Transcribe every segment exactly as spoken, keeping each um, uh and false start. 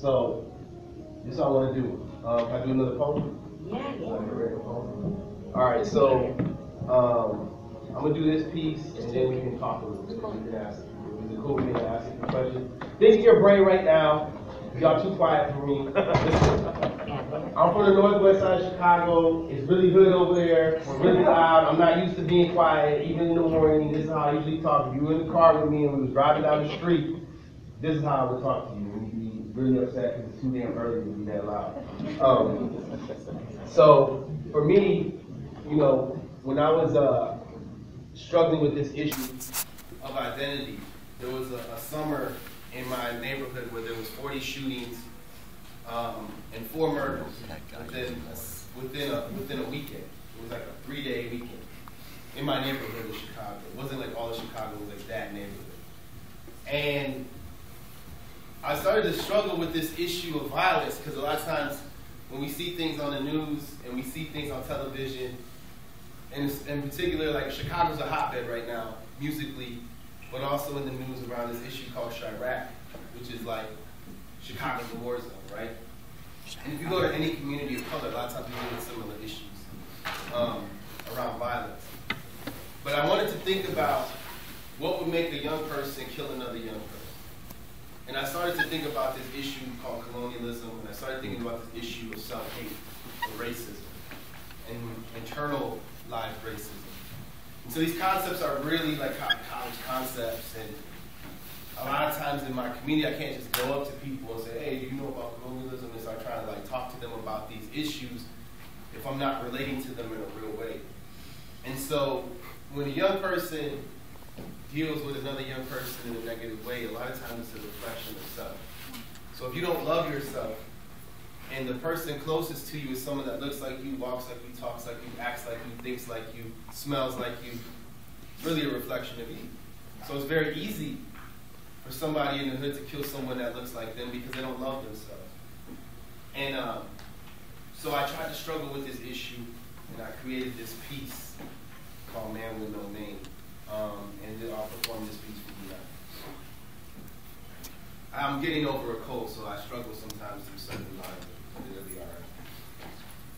So this all I want to do. Um, can I do another poem? Yeah, yeah. All right, so um, I'm gonna do this piece and then we can talk a little bit. You can ask. Is it cool for me to ask you a question? Think your brain right now. Y'all too quiet for me. I'm from the northwest side of Chicago. It's really hood over there. We're really loud. I'm not used to being quiet, even in the morning. This is how I usually talk. If you were in the car with me and we was driving down the street, this is how I would talk to you. And you'd be really upset because it's too damn early to be that loud. Um, so for me, you know, when I was uh, struggling with this issue of identity, there was a, a summer in my neighborhood where there was forty shootings um, and four murders within a, within a within a weekend. It was like a three day weekend in my neighborhood of Chicago. It wasn't like all of Chicago, was like that neighborhood. And I started to struggle with this issue of violence because a lot of times when we see things on the news and we see things on television, and in particular, like Chicago's a hotbed right now musically, but also in the news around this issue called Chirac, which is like Chicago's a war zone, right? And if you go to any community of color, a lot of times we deal with similar issues um, around violence. But I wanted to think about what would make a young person kill another young person. And I started to think about this issue called colonialism, and I started thinking about this issue of self-hate, of racism, and internalized racism. And so these concepts are really like college concepts, and a lot of times in my community, I can't just go up to people and say, hey, do you know about colonialism? And start trying to like talk to them about these issues if I'm not relating to them in a real way. And so when a young person deals with another young person in a negative way, a lot of times it's a reflection of self. So if you don't love yourself, and the person closest to you is someone that looks like you, walks like you, talks like you, acts like you, thinks like you, smells like you, it's really a reflection of you. So it's very easy for somebody in the hood to kill someone that looks like them because they don't love themselves. And um, so I tried to struggle with this issue, and I created this piece called Man With No Name. Um, and then I'll perform this piece for you now. I'm getting over a cold, so I struggle sometimes through certain lines, but it'll be all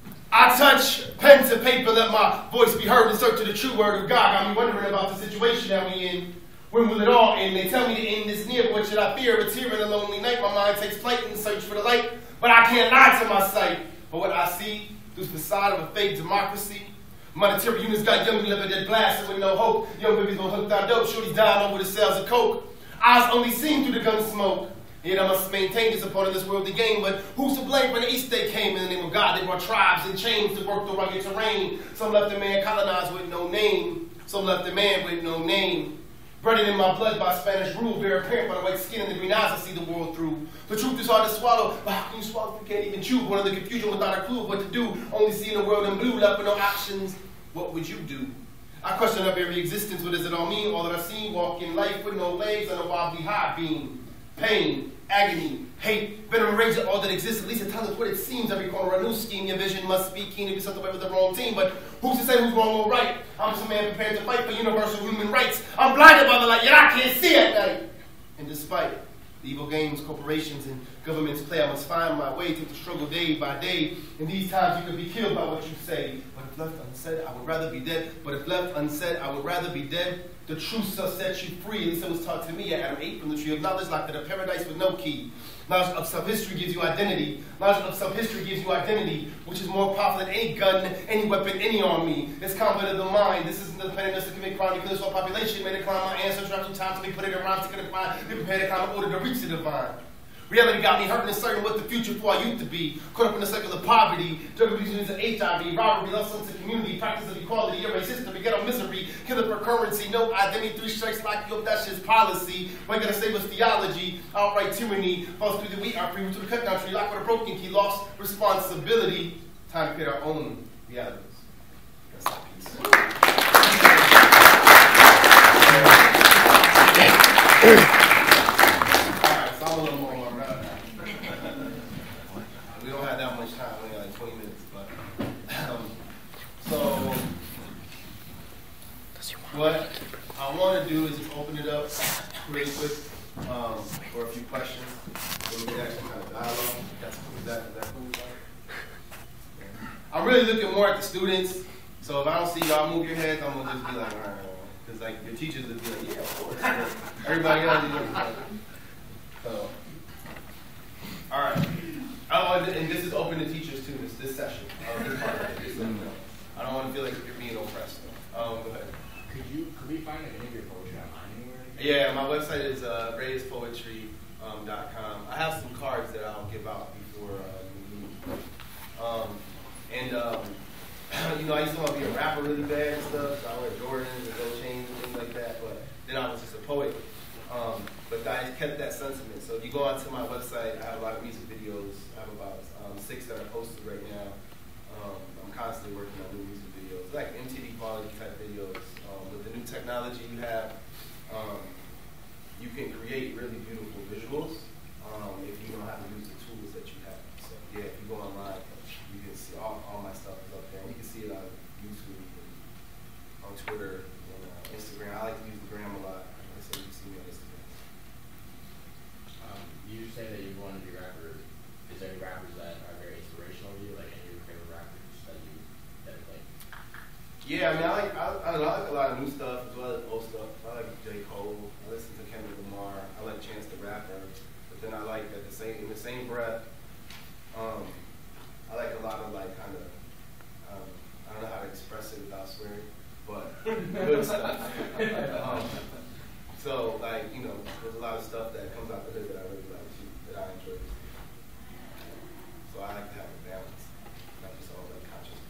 right. I touch pen to paper, let my voice be heard in search of the true word of God. Got me wondering about the situation that we in. When will it all end? They tell me to end this near, but what should I fear? It's here in a lonely night. My mind takes flight in the search for the light, but I can't lie to my sight. But what I see through the facade of a fake democracy, monetary units got young living that blasted with no hope. Young babies gon' hook that dope, shorty dying over the sales of coke. Eyes only seen through the gun smoke. Yet I must maintain this upon this worldly game. But who's to blame when the East they came? In the name of God, they brought tribes and chains to work the rugged terrain. Some left a man colonized with no name. Some left a man with no name. Bred in my blood by Spanish rule, very apparent by the white skin and the green eyes I see the world through. The truth is hard to swallow, but how can you swallow if you can't even chew? One of the confusion without a clue of what to do. Only seeing the world in blue, left with no options. What would you do? I question up every existence. What does it all mean? All that I've seen, walking life with no legs on a wobbly high beam. Pain, agony, hate, venom, rage, all that exists. At least it tells us what it seems. Every corner a new scheme. Your vision must be keen to be something with the wrong team. But who's to say who's wrong or right? I'm just a man prepared to fight for universal human rights. I'm blinded by the light, yet I can't see at night. And despite the evil games, corporations, and governments play, I must find my way to the struggle day by day. In these times, you could be killed by what you say. But if left unsaid, I would rather be dead. But if left unsaid, I would rather be dead. The truth shall set you free. At least it was taught to me. Adam ate from the tree of knowledge, locked in a paradise with no key. Knowledge of self-history gives you identity. Knowledge of self-history gives you identity, which is more powerful than any gun, any weapon, any army. It's combat of the mind. This isn't the plan to commit crime to kill this whole population. May decline my ancestors after times to be put in a rhyme to define. They prepare to climb in order to reach the divine. Reality got me hurting and certain what the future for our youth to be. Caught up in the cycle of poverty, drug abuse and H I V, robbery, lost sense of community, practice of equality, erase history, ghetto misery, killer for currency, no identity, three strikes, lock you up, that's just policy. What gonna save us theology, outright tyranny, false through the wheat, our free root to the cut down tree, locked with a broken key, lost responsibility. Time to create our own realities. That's the piece. What I want to do is just open it up really quick um, for a few questions. dialogue. That's cool. Is that, is that cool? Yeah. I'm really looking more at the students. So if I don't see y'all move your heads, I'm gonna just be like, all right, because like your teachers would be like, yeah, of course. But everybody else is looking like, so. All right. Oh, and this is open to teachers too. This this session. Uh, this part right here, so, no. I don't want to feel like you're being oppressed. Though. Um, go ahead. Could you? Could we find any of your poetry online anywhere? Yeah, my website is uh, raise poetry dot com. Um, I have some cards that I'll give out before uh, um, and um, you know, I used to want to be a rapper really bad and stuff. So I wear Jordans and gold chains and things like that. But then I was just a poet. Um, but I kept that sentiment. So if you go onto my website, I have a lot of music videos. I have about um, six that are posted right now. Um, I'm constantly working on new music videos, like M T V quality type videos. Um, with the new technology you have, um, you can create really beautiful visuals um, if you know how to use the tools that you have. So yeah, if you go online, you can see all, all my stuff is up there. And you can see it on YouTube, and on Twitter, and uh, Instagram. I like to use the gram a lot. You say that you want to be a rapper. Is there any rappers that are very inspirational to you? Like any of your favorite rappers that you that like? Yeah, I mean, I like I, I, know, I like a lot of new stuff as well as old stuff. I like J. Cole. I listen to Kendrick Lamar. I like Chance the Rapper. But then I like at the same in the same breath. Um, I like a lot of like kind of um, I don't know how to express it without swearing, but good stuff. um, so like you know, there's a lot of stuff that comes out of it that I really like. I enjoy this. So I like to have a balance, not just all that conscious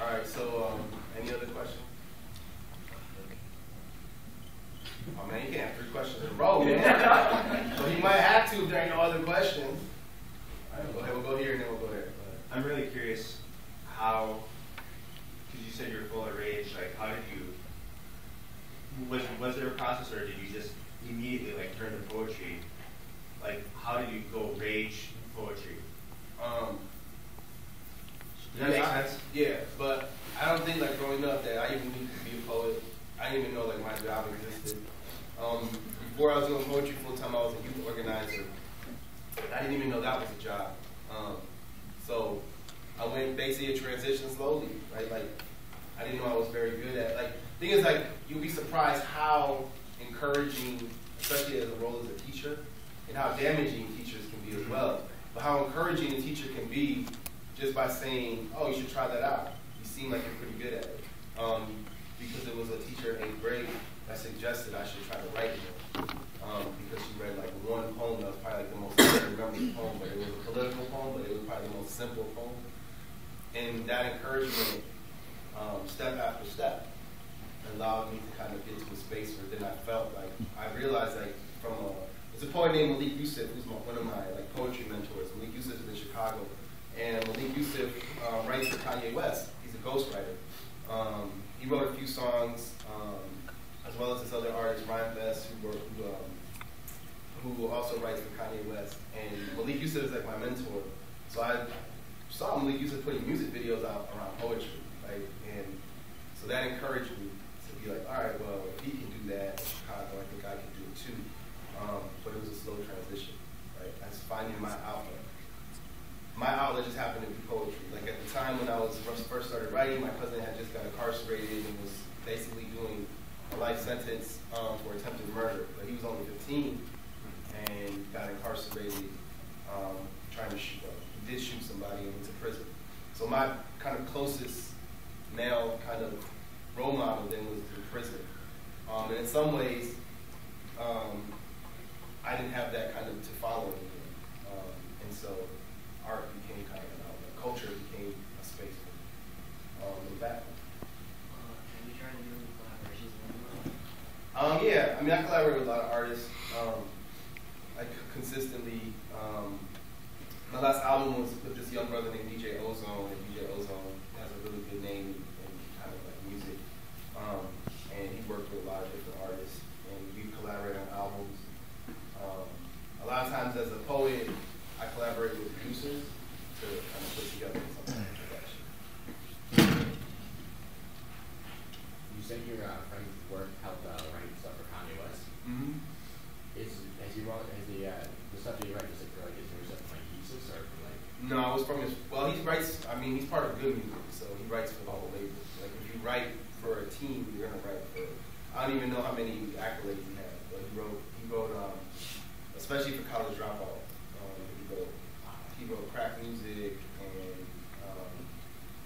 movement. All right, so um, any other questions? Oh man, he can't have three questions in a row, man. So he might have to if there ain't no other questions. All right, we'll, we'll go here and then we'll go there. I'm really curious how, because you said you were full of rage, like how did you, was, was there a process or did you just immediately like turn to poetry? Like how do you go rage poetry? Um that makes sense? Yeah, but I don't think like growing up that I even knew to be a poet. I didn't even know like my job existed. Um before I was doing poetry full time I was a youth organizer. I didn't even know that was a job. Um so I went basically a transition slowly, right? Like I didn't know I was very good at like thing is like you'd be surprised how encouraging, especially as a role as a teacher, and how damaging teachers can be as well, but how encouraging a teacher can be just by saying, oh, you should try that out. You seem like you're pretty good at it. Um, because it was a teacher in eighth grade that suggested I should try to write more um, because she read like one poem that was probably like the most, I don't remember the poem, but it was a political poem, but it was probably the most simple poem. And that encouragement, um, step after step, allowed me to kind of get to a space where then I felt like, I realized like from a, there's a poet named Malik Yusuf, who's my, one of my like poetry mentors. Malik Yusuf is in Chicago. And Malik Yusuf um, writes for Kanye West. He's a ghostwriter. Um, he wrote a few songs, um, as well as this other artist, Ryan Best, who, wrote, who, um, who also writes for Kanye West. And Malik Yusuf is like my mentor. So I saw Malik Yusuf putting music videos out around poetry, right? And so that encouraged me. Be like, all right, well, if he can do that in Chicago, I think I can do it too. Um, but it was a slow transition, right? I was finding my outlet. My outlet just happened to be poetry. Like at the time when I was first started writing, my cousin had just got incarcerated and was basically doing a life sentence um, for attempted murder. But he was only fifteen and got incarcerated um, trying to shoot, uh, he did shoot somebody and went to prison. So my kind of closest male kind of role model then was in prison. Um, and in some ways, um, I didn't have that kind of to follow anymore. Um, and so art became kind of an outlet. Culture became a space for um, the back. Uh, have you tried to do collaborations with anyone? Um, yeah, I mean, I collaborate with a lot of artists. Um, I consistently, um, my last album was with this young brother named D J Ozone, and D J Ozone has a really good name. Um, and he worked with a lot of different artists, and we collaborate on albums. Um, a lot of times as a poet, I collaborate with producers to kind of put together something like that. You said your uh, friend's work helped uh, write stuff for Kanye West. Mm-hmm. Is, has he about is the uh, the stuff that he writes? Is it for like his new stuff, like Yusuf, or like? No, it was from his. Well, he writes. I mean, he's part of Good Music, so he writes for the whole label. Like if you write for a team, you're gonna write for. I don't even know how many accolades he had, but he wrote. He wrote, um, especially for College Dropout. Um, he wrote. He wrote crack music, and um,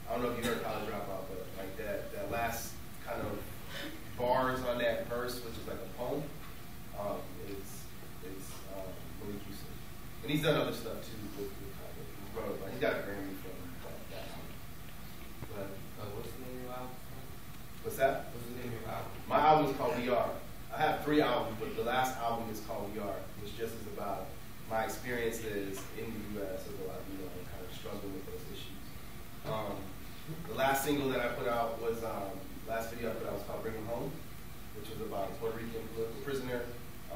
I don't know if you heard College Dropout, but like that that last kind of bars on that verse, which is like a poem. Um, it's it's um, Malik Yusuf, and he's done other stuff too. With, with he wrote, like, he got a Grammy from that, that album. But uh, what's the name of your album? What's that? What's the name of your album? My album is called We Are. I have three albums, but the last album is called We Are, which just is about my experiences in the U S as a Latino and kind of struggling with those issues. Um, the last single that I put out was um, last video I put out was called Bring 'Em Home, which was about a Puerto Rican political prisoner.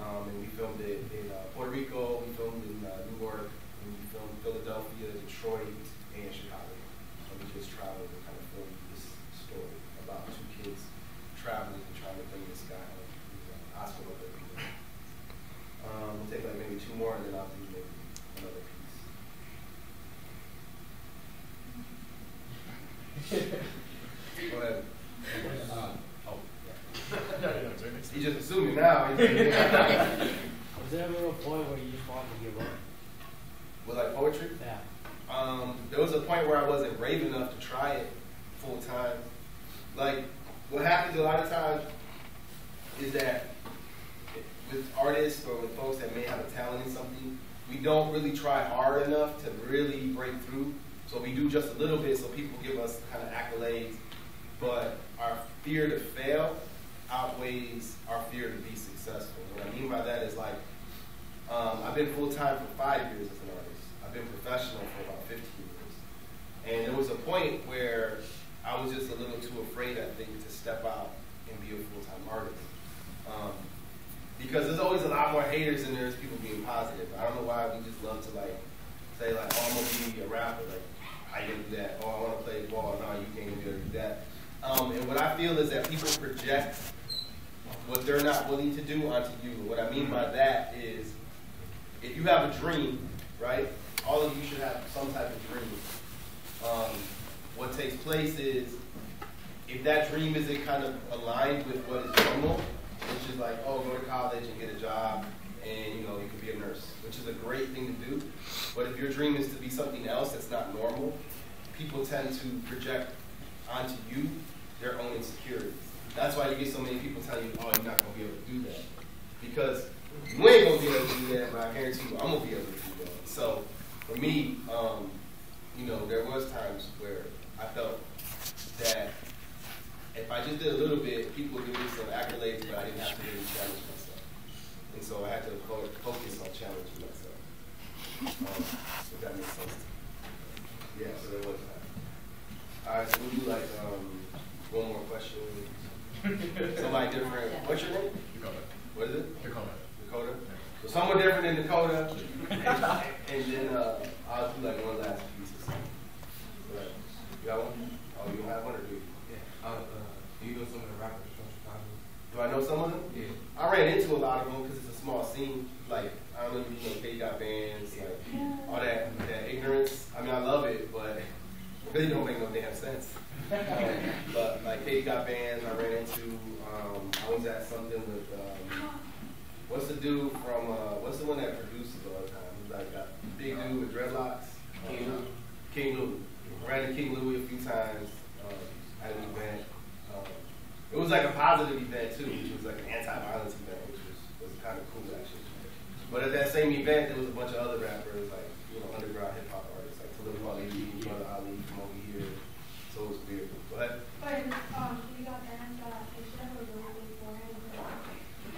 Um, and we filmed it in uh, Puerto Rico, we filmed in uh, New York, and we filmed Philadelphia, Detroit, and Chicago. And we just traveled and kind of filmed this story about two kids traveling and trying to bring this guy out of the hospital. Um, we'll take like maybe two more, and then I'll do maybe another piece. Go ahead. Uh, oh, yeah. He just assuming now. Was there ever a point where you just wanted to give up? With like poetry? Yeah. Um, there was a point where I wasn't brave enough to try it full time. Like, what happens a lot of times is that with artists or with folks that may have a talent in something, we don't really try hard enough to really break through. So we do just a little bit so people give us kind of accolades, but our fear to fail outweighs our fear to be successful. What I mean by that is like, um, I've been full-time for five years as an artist. I've been professional for about fifteen years. And there was a point where I was just a little too afraid, I think, to step out and be a full-time artist. Um, because there's always a lot more haters than there's people being positive. I don't know why we just love to like say like, oh, I'm gonna be a rapper, like, I can do that. Oh, I wanna play ball, no, you can't do that. Um, and what I feel is that people project what they're not willing to do onto you. What I mean by that is, if you have a dream, right? All of you should have some type of dream. Um, what takes place is, if that dream isn't kind of aligned with what is normal, which is like, oh, go to college and get a job, and you know, you could be a nurse, which is a great thing to do. But if your dream is to be something else that's not normal, people tend to project onto you their own insecurities. That's why you get so many people telling you, oh, you're not gonna be able to do that. Because you ain't gonna be able to do that, but I guarantee you, I'm gonna be able to do that. So for me, um, you know, there was times where I felt that if I just did a little bit, people would give me some accolades, but I didn't have to really challenge myself. And so I had to focus on challenging myself. Um, if that makes sense. Yeah, so there was that. All right, so we'll do like um, one more question. Somebody different. What's your name? Dakota. What is it? Dakota. Dakota? So someone different than Dakota. And then uh, I'll do like one last piece or something. But you got one? Oh, you don't have one or do you? Uh, uh, do you know some of the rappers from Chicago? Do I know some of them? Yeah. I ran into a lot of them because it's a small scene. Like, I don't know if you know, they got bands, like, yeah. all that, that ignorance. I mean, I love it, but it really don't make no damn sense. um, but, like, Katie got bands, I ran into, um, I was at something with, um, what's the dude from, uh, what's the one that produces all the time? He's like a big dude with dreadlocks. King Lou. Um, King Lou. I ran to King Lou a few times. Um, at an event. Um, it was like a positive event too, which was like an anti-violence event, which was, was kind of cool actually. But at that same event, there was a bunch of other rappers, like, you know, underground hip hop artists, like Toki Wright, Brother Ali from over here. So it was weird. But, but um, you got banned uh, beforehand?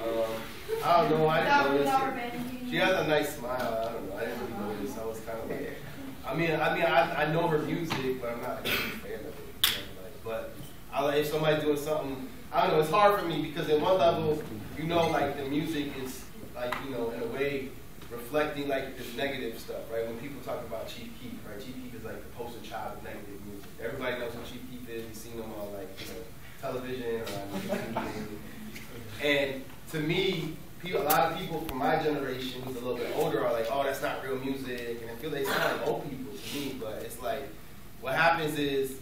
Um, I don't know. I didn't notice. She has a nice smile. I don't know. I didn't really notice. I was kind of like, I mean, I mean, I, I know her music, but I'm not a big fan of it. But I like if somebody's doing something, I don't know, it's hard for me because at one level, you know, like the music is like, you know, in a way reflecting like this negative stuff, right? When people talk about Chief Keef, right? Chief Keef is like the poster child of negative music. Everybody knows who Chief Keef is, you've seen them on like, you know, television or on T V. And to me, people, a lot of people from my generation who's a little bit older are like, oh, that's not real music, and I feel they sound like old people to me, but it's like, what happens is,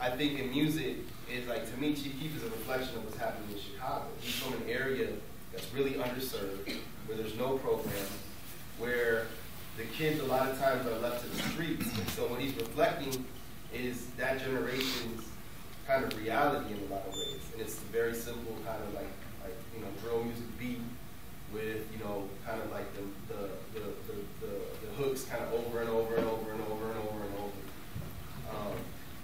I think in music, is like, to me, Chief Keef is a reflection of what's happening in Chicago. He's from an area that's really underserved, where there's no program, where the kids a lot of times are left to the streets. And so what he's reflecting is that generation's kind of reality in a lot of ways. And it's a very simple kind of like, like you know, drill music beat with, you know, kind of like the, the, the, the, the, the hooks kind of over and over and over and over and over and over. Um,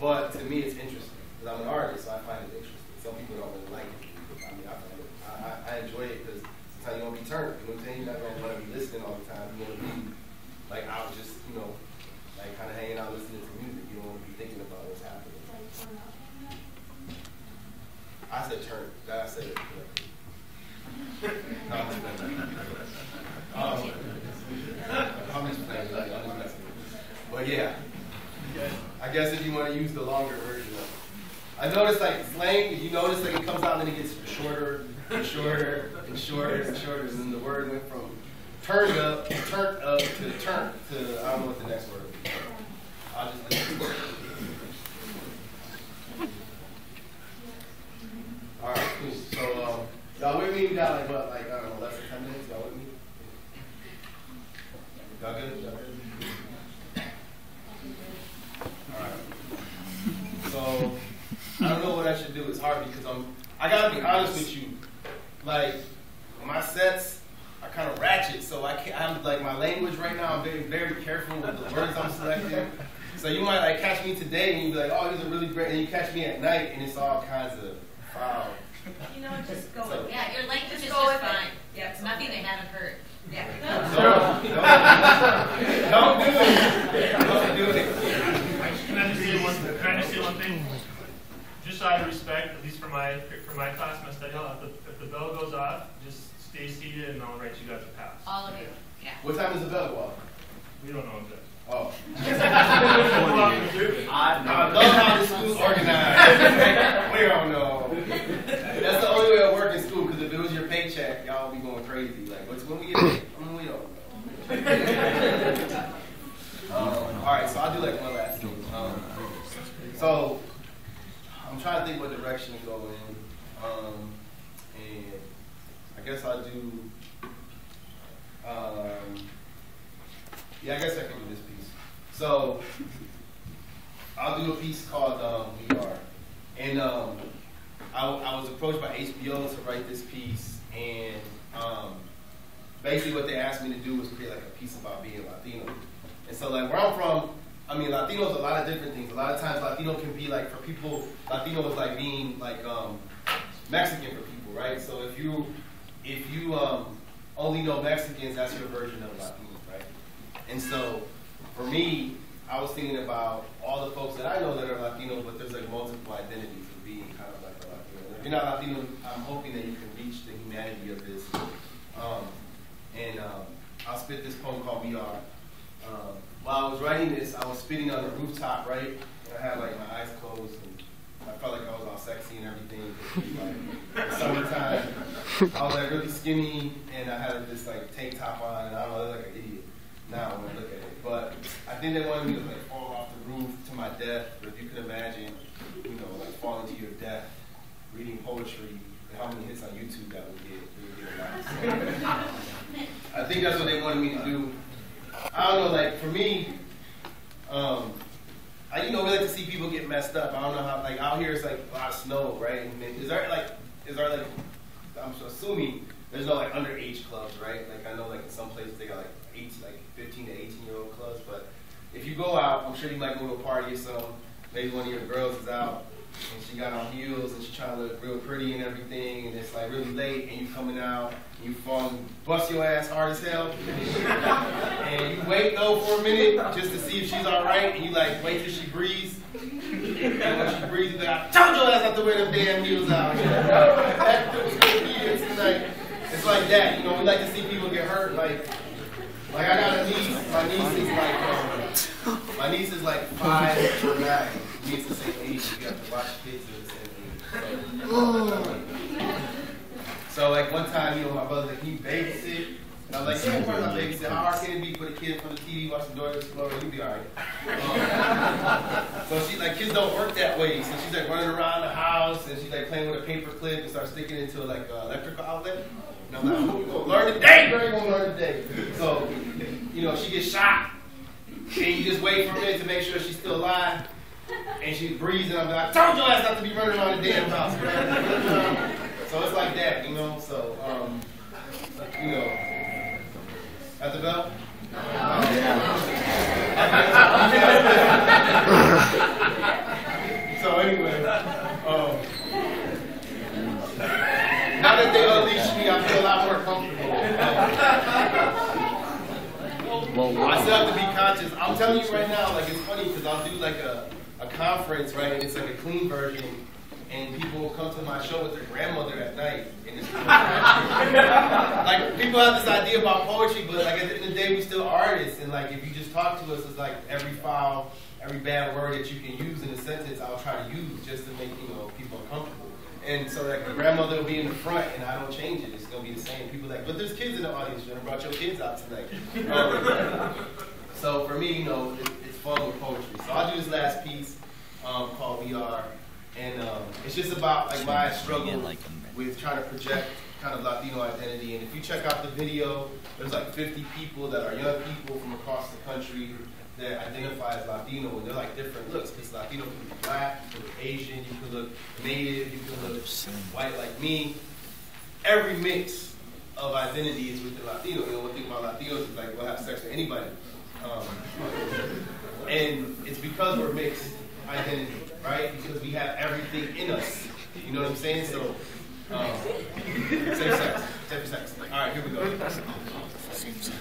but to me, it's interesting. Because I'm an artist, so I find it interesting. Some people don't really like it. I mean, I, find it, I, I enjoy it because sometimes you don't be turned. You know what I'm saying? You're not going to want to be listening all the time. You want to be like out just, you know, like kind of hanging out listening to music. You don't want to be thinking about what's happening. I said turn. I said it. No, I'm just playing. Um, I'm just playing. I'm just playing. But yeah, I guess if you want to use the longer version of it. I noticed like slang, you notice like it comes out and it gets shorter and shorter and shorter and shorter. And the word went from turned up, turned up to turn to I don't know what the next word would be. I'll just leave it. All right, cool. So um, y'all with me? We got like what, like I don't know, less than ten minutes. Y'all with me? Y'all good? Y'all good? All right. So. I don't know what I should do. It's hard because I'm, I gotta be honest with you. Like, my sets are kind of ratchet, so I can't, I'm like, my language right now, I'm very, very careful with the words I'm selecting. So you might like catch me today and you'd be like, oh, these are really great, and you catch me at night and it's all kinds of, wow. You know, just go so, with it. Yeah, your language just is go just fine. Yeah, it's nothing they haven't heard. Yeah. So, don't do it. Don't do it. Can I just say one, can I just say one thing? Just out of respect, at least for my for my class, my study hall, if the, if the bell goes off, just stay seated and I'll write you guys a pass. All of you, yeah. What time does the bell go off? We don't know exactly. Oh. I love how the school's organized. We don't know. That's the only way I work in school, because if it was your paycheck, y'all would be going crazy. Like, what's when we get paid? Mm, we don't know. um, all right, so I'll do like one last thing. Um, so. I'm trying to think what direction to go in, um, and I guess I'll do, um, yeah, I guess I can do this piece. So, I'll do a piece called um, We Are, and um, I, I was approached by H B O to write this piece, and um, basically what they asked me to do was create like a piece about being Latino. And so like where I'm from, I mean, Latino is a lot of different things. A lot of times, Latino can be like, for people, Latino is like being like um, Mexican for people, right? So if you if you um, only know Mexicans, that's your version of Latino, right? And so for me, I was thinking about all the folks that I know that are Latino, but there's like multiple identities of being kind of like a Latino. If you're not Latino, I'm hoping that you can reach the humanity of this. Um, and um, I'll spit this poem called We Are. Um, While I was writing this, I was spitting on the rooftop, right? And I had like my eyes closed, and I felt like I was all sexy and everything. Like in the summertime, I was like really skinny, and I had this like tank top on, and I don't know, I look like an idiot now when I look at it. But I think they wanted me to like fall off the roof to my death, or if you could imagine, you know, like falling to your death, reading poetry, and how many hits on YouTube that would get. It would get a lot. I think that's what they wanted me to do. I don't know, like, for me, um, I, you know, we like to see people get messed up. I don't know how, like, out here it's, like, a lot of snow, right? And is there, like, is there, like, I'm assuming there's no, like, underage clubs, right? Like, I know, like, in some places they got, like, eighteen, like fifteen to eighteen-year-old clubs, but if you go out, I'm sure you might go to a party or something. Maybe one of your girls is out, and she got on heels, and she's trying to look real pretty and everything, and it's, like, really late, and you coming out, and you fall, bust your ass hard as hell, and you wait, though, for a minute, just to see if she's all right, and you, like, wait till she breathes, and when she breathes, you're like, I told your ass not to wear them damn heels out. That feels good here. It's like, it's like that, you know, we like to see people get hurt, like, like, I got a niece, my niece is, like, um, my niece is, like, five or nine. It's the same age, you have to watch kids at the same age. So, So like one time, you know, my brother, like, he babysit. And I was like, yeah, we're not babysit. How hard can it be for the kid from the T V watching Dora the Explorer? You'll be all right. Um, so she's like, kids don't work that way. So she's like running around the house, and she's like playing with a paper clip and starts sticking into like an electrical outlet. And I'm like, oh, we're going to learn today. We're going to learn today. So, you know, she gets shot. And you just wait for a minute to make sure she's still alive. And she's breathing. I'm like, I told your ass not to be running around the damn house. Right? So it's like that, you know? So, um, you know. That's the bell? No. Oh, yeah. So anyway. Um, now that they unleashed me, I feel a lot more comfortable. Well, wow. I still have to be conscious. I'm telling you right now, like, it's funny because I'll do like a, a conference, right? And it's like a clean version, and people will come to my show with their grandmother at night. And it's like, people have this idea about poetry, but like at the end of the day, we still artists. And like, if you just talk to us, it's like every foul, every bad word that you can use in a sentence, I'll try to use just to make, you know, people uncomfortable. And so like, my grandmother will be in the front, and I don't change it. It's gonna be the same. People are like, but there's kids in the audience. You brought your kids out tonight. Um, so for me, you know, it, it's fun with poetry. So I'll do this last piece um, called "We Are," and um, it's just about like my struggle with trying to project kind of Latino identity. And if you check out the video, there's like fifty people that are young people from across the country that identify as Latino, and they're like different looks, because Latino can be black, you can look Asian, you can look native, you can look white like me. Every mix of identity is within Latino. You know, one thing about Latinos is like, we'll have sex with anybody. Um, and it's because we're mixed identity, right? Because we have everything in us. You know what I'm saying? So, um, same sex, same sex. All right, here we go. Same sex.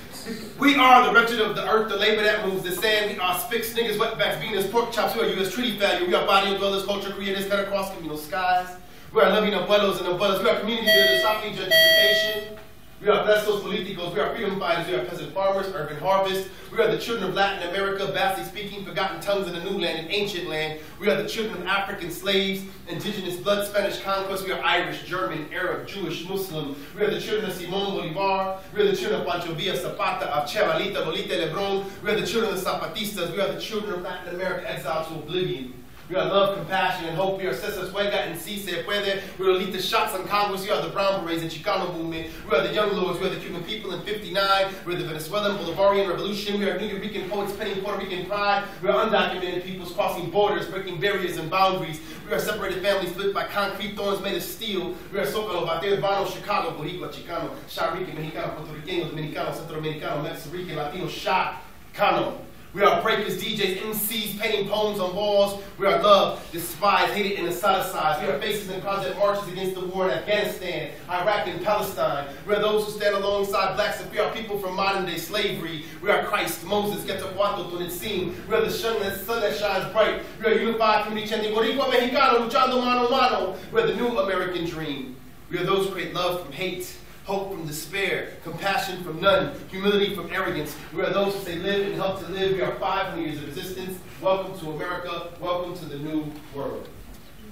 We are the wretched of the earth, the labor that moves the sand. We are spics, niggas, wetbacks, Venus, pork chops. We are U S treaty value. We are body of dwellers, culture creators, cut across communal skies. We are loving abuelos and abuelas. We are community builders, stopping gentrification. We are blessos politicos. We are freedom fighters. We are peasant farmers, urban harvest. We are the children of Latin America, vastly speaking, forgotten tongues in a new land, an ancient land. We are the children of African slaves, indigenous blood, Spanish conquest. We are Irish, German, Arab, Jewish, Muslim. We are the children of Simon Bolivar. We are the children of Pancho Villa, Zapata, of Chevalita, Bolita, Lebron. We are the children of Zapatistas. We are the children of Latin America, exiled to oblivion. We are love, compassion, and hope. We are Cesar Chavez and Si Se Puede. We are elite shots on Congress. We are the Brown Berets and Chicano movement. We are the Young Lords. We are the Cuban people in fifty-nine. We are the Venezuelan Bolivarian Revolution. We are New Yorkican poets penning Puerto Rican pride. We are undocumented peoples crossing borders, breaking barriers and boundaries. We are separated families split by concrete thorns made of steel. We are Zócalo, Bateo, Vano, Chicago, Boricua, Chicano, Sharican, Mexicano, Puerto Rican, Dominicano, Centro Americano, Mexican, Latino, Chacano. We are breakers, D Js, M Cs, painting poems on walls. We are loved, despised, hated, and aestheticized. We are faces in Project Marches against the war in Afghanistan, Iraq, and Palestine. We are those who stand alongside blacks, and we are people from modern-day slavery. We are Christ, Moses, Quetzalcoatl, Tonantzin. We are the sun that shines bright. We are unified community chanting, Boricua Mexicano, luchando mano a mano. We are the new American dream. We are those who create love from hate, hope from despair, compassion from none, humility from arrogance. We are those who say live and help to live. We are five hundred years of resistance. Welcome to America. Welcome to the new world.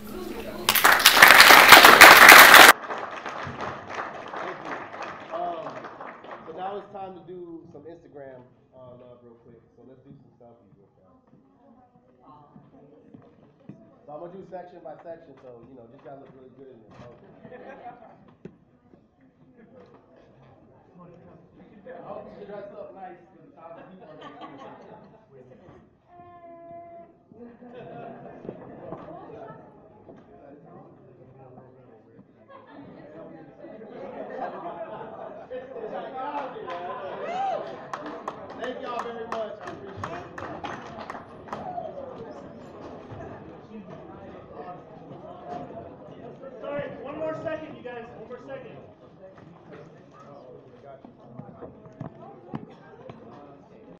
Thank you. Um, so now it's time to do some Instagram uh, love real quick. So let's do some selfies real fast. So I'm going to do section by section. So, you know, just got to look really good in this. Okay. I hope you dress up nice because it's how the people are going to do it. Thank y'all very much.